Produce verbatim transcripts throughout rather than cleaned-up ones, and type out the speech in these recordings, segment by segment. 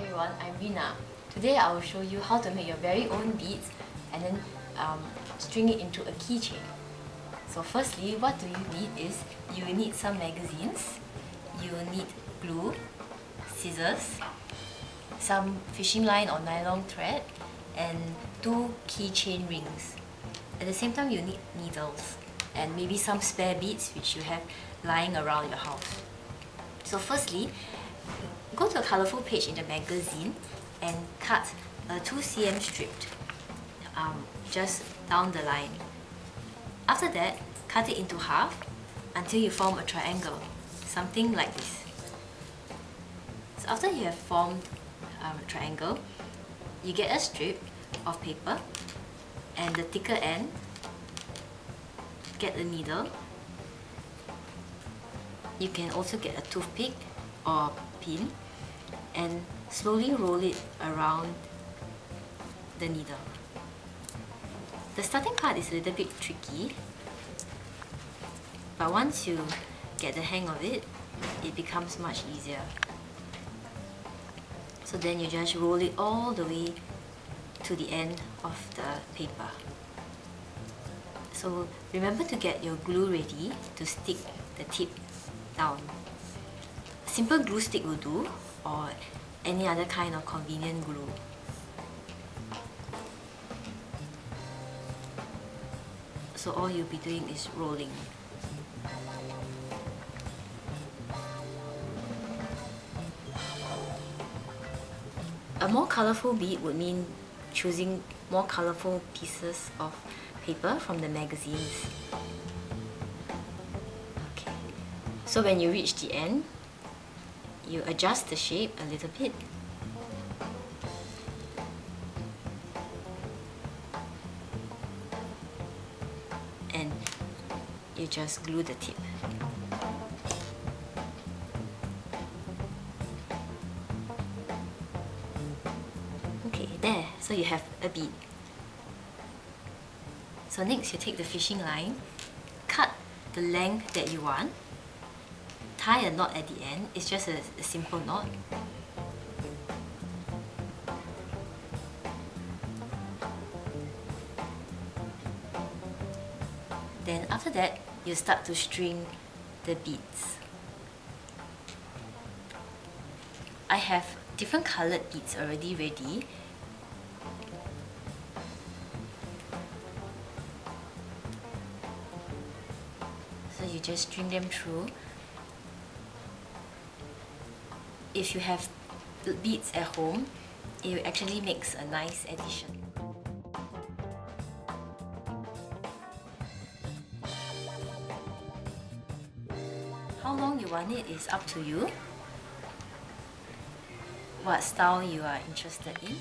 Hi everyone, I'm Rina. Today I will show you how to make your very own beads and then um, string it into a keychain. So firstly, what do you need is you will need some magazines, you will need glue, scissors, some fishing line or nylon thread, and two keychain rings. At the same time, you need needles and maybe some spare beads which you have lying around your house. So firstly, go to a colourful page in the magazine and cut a two centimeter strip um, just down the line. After that, cut it into half until you form a triangle, something like this. So after you have formed um, a triangle, you get a strip of paper and the thicker end, get a needle. You can also get a toothpick or pin and slowly roll it around the needle. The starting part is a little bit tricky, but once you get the hang of it, it becomes much easier. So then you just roll it all the way to the end of the paper. So remember to get your glue ready to stick the tip down. Simple glue stick will do, or any other kind of convenient glue. So all you'll be doing is rolling. A more colourful bead would mean choosing more colourful pieces of paper from the magazines. Okay. So when you reach the end, you adjust the shape a little bit. And you just glue the tip. Okay, there. So you have a bead. So next you take the fishing line, cut the length that you want, tie a knot at the end. It's just a, a simple knot. Then after that, you start to string the beads. I have different coloured beads already ready. So you just string them through. If you have beads at home, it actually makes a nice addition. How long you want it is up to you, what style you are interested in.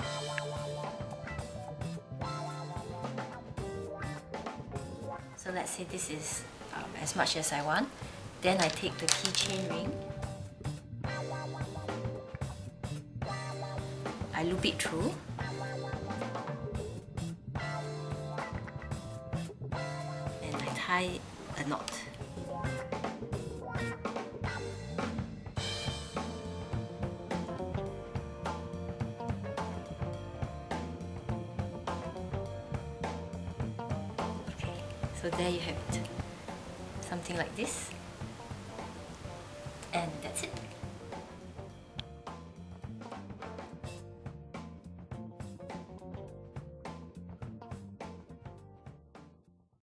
So let's say this is um, as much as I want. Then I take the keychain ring, I loop it through. And I tie a knot. Okay, so there you have it. Something like this. And that's it.